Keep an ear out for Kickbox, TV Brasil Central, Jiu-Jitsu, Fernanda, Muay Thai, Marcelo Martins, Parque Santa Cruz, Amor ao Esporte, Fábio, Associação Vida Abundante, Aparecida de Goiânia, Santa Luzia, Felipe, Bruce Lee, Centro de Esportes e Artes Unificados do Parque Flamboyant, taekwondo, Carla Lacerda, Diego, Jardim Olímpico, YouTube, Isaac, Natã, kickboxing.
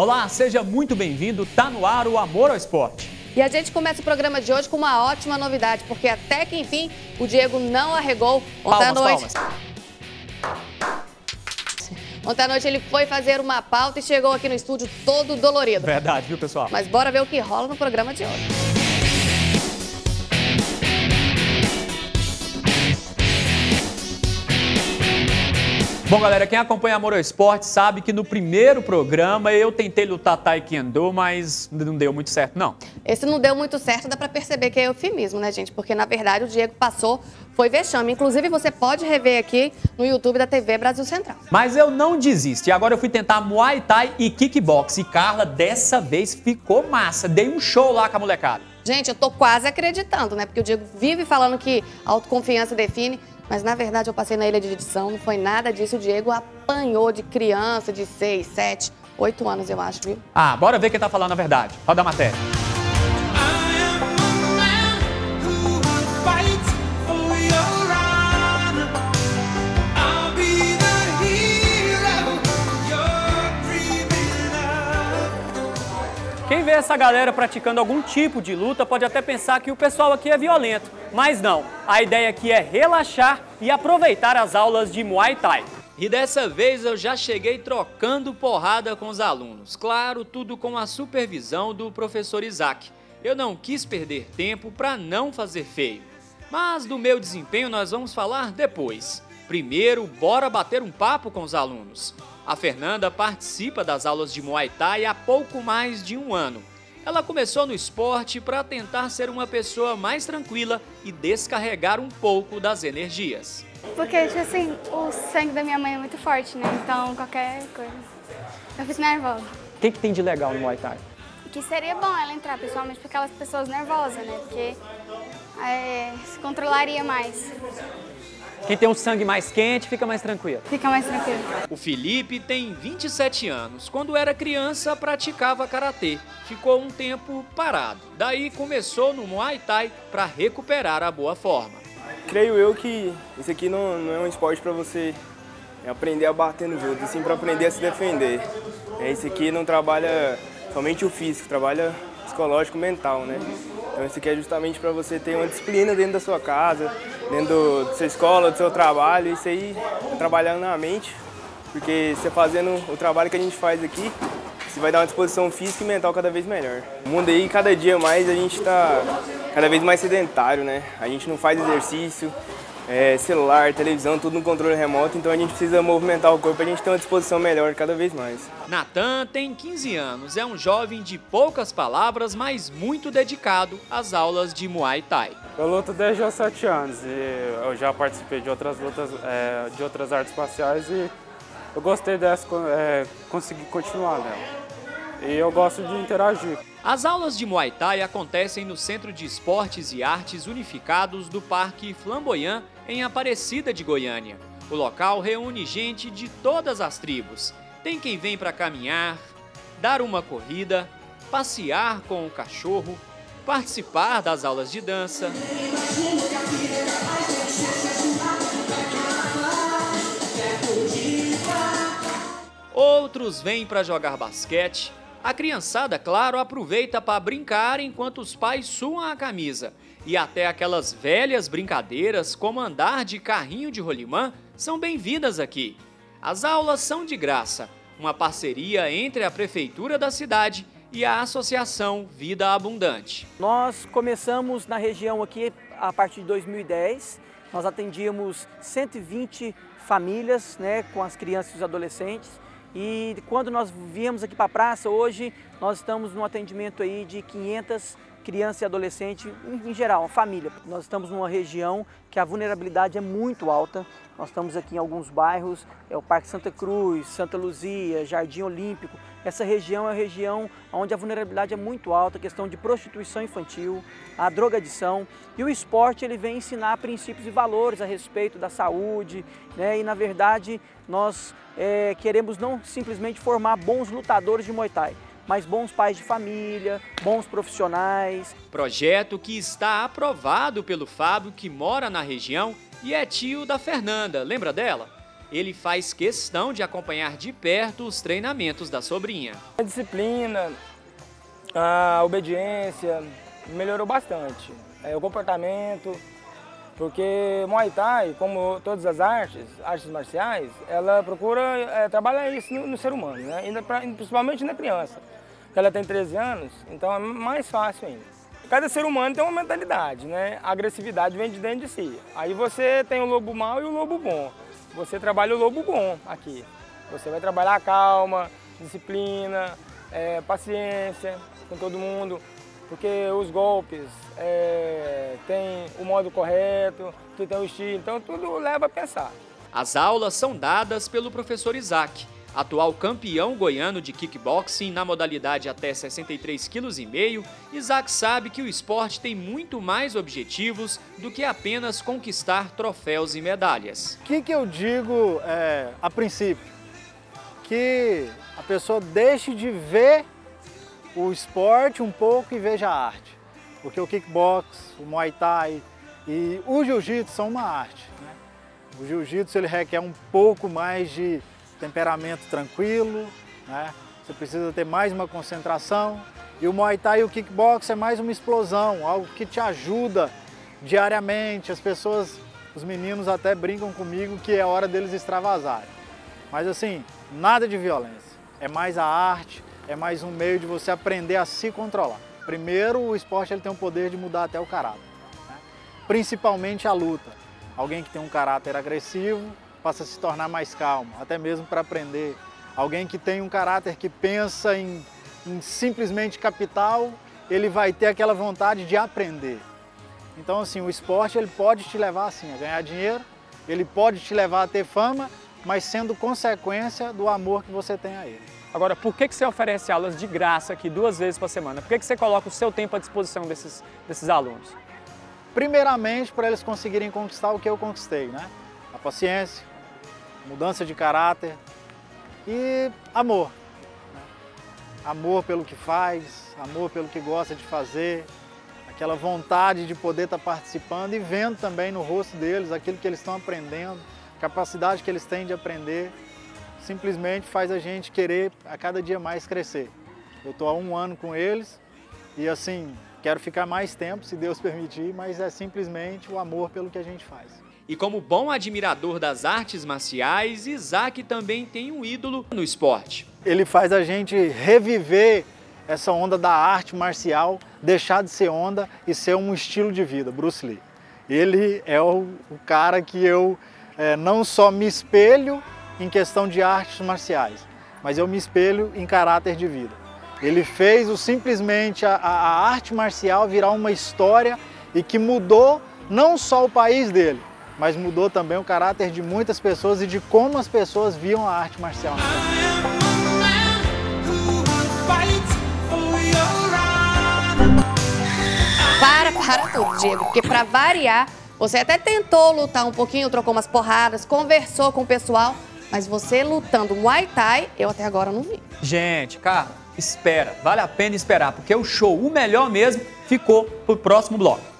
Olá, seja muito bem-vindo. Tá no ar o Amor ao Esporte. E a gente começa o programa de hoje com uma ótima novidade, porque até que enfim o Diego não arregou ontem à noite. Ontem à noite ele foi fazer uma pauta e chegou aqui no estúdio todo dolorido. Verdade, viu, pessoal? Mas bora ver o que rola no programa de hoje. Bom, galera, quem acompanha Amor ao Esporte sabe que no primeiro programa eu tentei lutar taekwondo, mas não deu muito certo, não. Esse não deu muito certo, dá pra perceber que é eufemismo, né, gente? Porque, na verdade, o Diego passou, foi vexame. Inclusive, você pode rever aqui no YouTube da TV Brasil Central. Mas eu não desisto. E agora eu fui tentar Muay Thai e Kickbox. E, Carla, dessa vez ficou massa. Dei um show lá com a molecada. Gente, eu tô quase acreditando, né? Porque o Diego vive falando que a autoconfiança define. Mas, na verdade, eu passei na ilha de edição, não foi nada disso. O Diego apanhou de criança de 6, 7, 8 anos, eu acho, viu? Ah, bora ver quem tá falando a verdade. Roda a matéria. Quem vê essa galera praticando algum tipo de luta pode até pensar que o pessoal aqui é violento, mas não. A ideia aqui é relaxar e aproveitar as aulas de Muay Thai. E dessa vez eu já cheguei trocando porrada com os alunos. Claro, tudo com a supervisão do professor Isaac. Eu não quis perder tempo para não fazer feio. Mas do meu desempenho nós vamos falar depois. Primeiro, bora bater um papo com os alunos. A Fernanda participa das aulas de Muay Thai há pouco mais de um ano. Ela começou no esporte para tentar ser uma pessoa mais tranquila e descarregar um pouco das energias. Porque, tipo assim, o sangue da minha mãe é muito forte, né? Então, qualquer coisa. Eu fico nervosa. O que tem de legal no Muay Thai? Que seria bom ela entrar, principalmente para aquelas pessoas nervosas, né? Porque se controlaria mais. Quem tem um sangue mais quente fica mais tranquilo. Fica mais tranquilo. O Felipe tem 27 anos. Quando era criança, praticava karatê. Ficou um tempo parado. Daí começou no Muay Thai para recuperar a boa forma. Creio eu que isso aqui não é um esporte para você aprender a bater nos outros, sim para aprender a se defender. Isso aqui não trabalha somente o físico, trabalha psicológico, mental, né? Então isso aqui é justamente para você ter uma disciplina dentro da sua casa, dentro da sua escola, do seu trabalho, isso aí é trabalhando na mente, porque você fazendo o trabalho que a gente faz aqui, você vai dar uma disposição física e mental cada vez melhor. O mundo aí, cada dia mais, a gente está cada vez mais sedentário, né? A gente não faz exercício, celular, televisão, tudo no controle remoto, então a gente precisa movimentar o corpo para a gente ter uma disposição melhor cada vez mais. Natã tem 15 anos, é um jovem de poucas palavras, mas muito dedicado às aulas de Muay Thai. Eu luto desde os 7 anos e eu já participei de outras lutas, de outras artes marciais e eu gostei dessa, consegui continuar nela. E eu gosto de interagir. As aulas de Muay Thai acontecem no Centro de Esportes e Artes Unificados do Parque Flamboyant, em Aparecida de Goiânia. O local reúne gente de todas as tribos. Tem quem vem para caminhar, dar uma corrida, passear com o cachorro, participar das aulas de dança. Outros vêm para jogar basquete. A criançada, claro, aproveita para brincar enquanto os pais suam a camisa. E até aquelas velhas brincadeiras, como andar de carrinho de rolimã, são bem-vindas aqui. As aulas são de graça, uma parceria entre a Prefeitura da cidade e a Associação Vida Abundante. Nós começamos na região aqui a partir de 2010, nós atendíamos 120 famílias, né, com as crianças e os adolescentes. E quando nós viemos aqui para a praça, hoje nós estamos num atendimento aí de 500 crianças e adolescentes, em geral, a família. Nós estamos numa região que a vulnerabilidade é muito alta. Nós estamos aqui em alguns bairros, é o Parque Santa Cruz, Santa Luzia, Jardim Olímpico. Essa região é uma região onde a vulnerabilidade é muito alta, a questão de prostituição infantil, a drogadição. E o esporte ele vem ensinar princípios e valores a respeito da saúde, né? E na verdade nós queremos não simplesmente formar bons lutadores de Muay Thai, mas bons pais de família, bons profissionais. Projeto que está aprovado pelo Fábio, que mora na região e é tio da Fernanda, lembra dela? ele faz questão de acompanhar de perto os treinamentos da sobrinha. A disciplina, a obediência melhorou bastante, o comportamento, porque Muay Thai, como todas as artes marciais, ela procura trabalhar isso no ser humano, né? Principalmente na criança, porque ela tem 13 anos, então é mais fácil ainda. Cada ser humano tem uma mentalidade, né? A agressividade vem de dentro de si. Aí você tem o lobo mau e o lobo bom. Você trabalha o lobo bom aqui. Você vai trabalhar a calma, disciplina, paciência com todo mundo, porque os golpes tem o modo correto, tem o estilo, então tudo leva a pensar. As aulas são dadas pelo professor Isaac, atual campeão goiano de kickboxing na modalidade até 63,5 kg, Isaac sabe que o esporte tem muito mais objetivos do que apenas conquistar troféus e medalhas. O que eu digo a princípio? Que a pessoa deixe de ver o esporte um pouco e veja a arte. Porque o kickbox, o Muay Thai e o Jiu-Jitsu são uma arte, né? O Jiu-Jitsu ele requer um pouco mais de temperamento tranquilo, né? Você precisa ter mais uma concentração. E o Muay Thai e o Kickbox é mais uma explosão, algo que te ajuda diariamente. As pessoas, os meninos até brincam comigo que é hora deles extravasarem. Mas assim, nada de violência. É mais a arte, é mais um meio de você aprender a se controlar. Primeiro, o esporte ele tem o poder de mudar até o caráter, né? Principalmente a luta. Alguém que tem um caráter agressivo passa a se tornar mais calmo, até mesmo para aprender. Alguém que tem um caráter que pensa em simplesmente capital, ele vai ter aquela vontade de aprender. Então assim, o esporte ele pode te levar assim, a ganhar dinheiro, ele pode te levar a ter fama, mas sendo consequência do amor que você tem a ele. Agora, por que você oferece aulas de graça aqui 2 vezes por semana? Por que você coloca o seu tempo à disposição desses alunos? Primeiramente, para eles conseguirem conquistar o que eu conquistei, né? A paciência, mudança de caráter e amor, né? Amor pelo que faz, amor pelo que gosta de fazer, aquela vontade de poder estar participando e vendo também no rosto deles aquilo que eles estão aprendendo, a capacidade que eles têm de aprender, simplesmente faz a gente querer a cada dia mais crescer. Eu estou há 1 ano com eles e assim, quero ficar mais tempo, se Deus permitir, mas é simplesmente o amor pelo que a gente faz. E como bom admirador das artes marciais, Isaac também tem um ídolo no esporte. Ele faz a gente reviver essa onda da arte marcial, deixar de ser onda e ser um estilo de vida, Bruce Lee. Ele é o cara que eu não só me espelho em questão de artes marciais, mas eu me espelho em caráter de vida. Ele fez simplesmente a arte marcial virar uma história e que mudou não só o país dele, mas mudou também o caráter de muitas pessoas e de como as pessoas viam a arte marcial. Para tudo, Diego, porque para variar, você até tentou lutar um pouquinho, trocou umas porradas, conversou com o pessoal, mas você lutando Muay Thai, eu até agora não vi. Gente, cara, espera, vale a pena esperar, porque o show, o melhor mesmo, ficou pro próximo bloco.